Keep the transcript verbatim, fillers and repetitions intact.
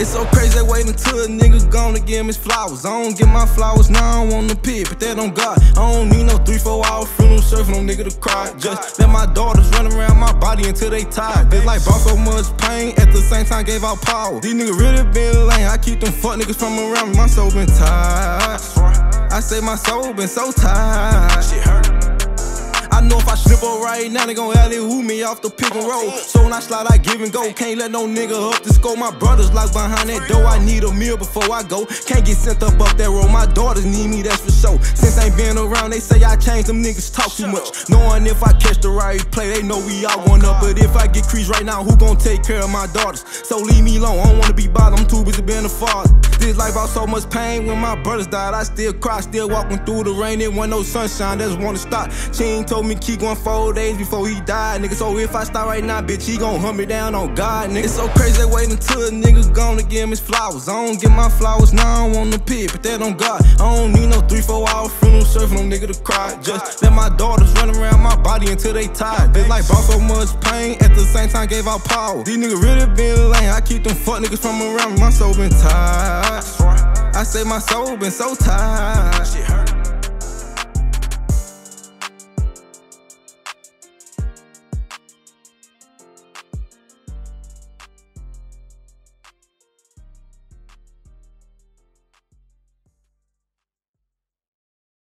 It's so crazy, they wait until a nigga gone to give me flowers. I don't get my flowers, now I don't want the pit, but that on God. I don't need no three, four hour funeral service, no nigga to cry. Just let my daughters run around my body until they tired. They like bought so much pain, at the same time gave out power. These niggas really been lame, I keep them fuck niggas from around me. My soul been tired, I say my soul been so tired. Shit hurt. I know if I slip up right now, they gon' alley-oop me off the pick and roll. So when I slide, I give and go. Can't let no nigga up the score. My brother's locked behind that door. I need a meal before I go. Can't get sent up up that road. My daughters need me, that's for sure. Since I ain't been around, they say I changed. Them niggas talk too much. Knowing if I catch the right play, they know we all one up. But if I get creased right now, who gon' take care of my daughters? So leave me alone. I don't wanna be bothered. I'm too busy being a father. This life brought so much pain. When my brothers died, I still cry. Still walking through the rain. There wasn't no sunshine. That's wanna stop. She ain't told me. Me keep going four days before he died, nigga. So if I stop right now, bitch, he gon' hunt me down on God, nigga. It's so crazy, they wait until a nigga gone to give him his flowers. I don't get my flowers, now I don't want the pit, but that on God. I don't need no three, four hour funeral service, no nigga to cry. Just let my daughters run around my body until they tired. They like brought so much pain, at the same time gave out power. These niggas really been lame, I keep them fuck niggas from around me. My soul been tired, I say my soul been so tired.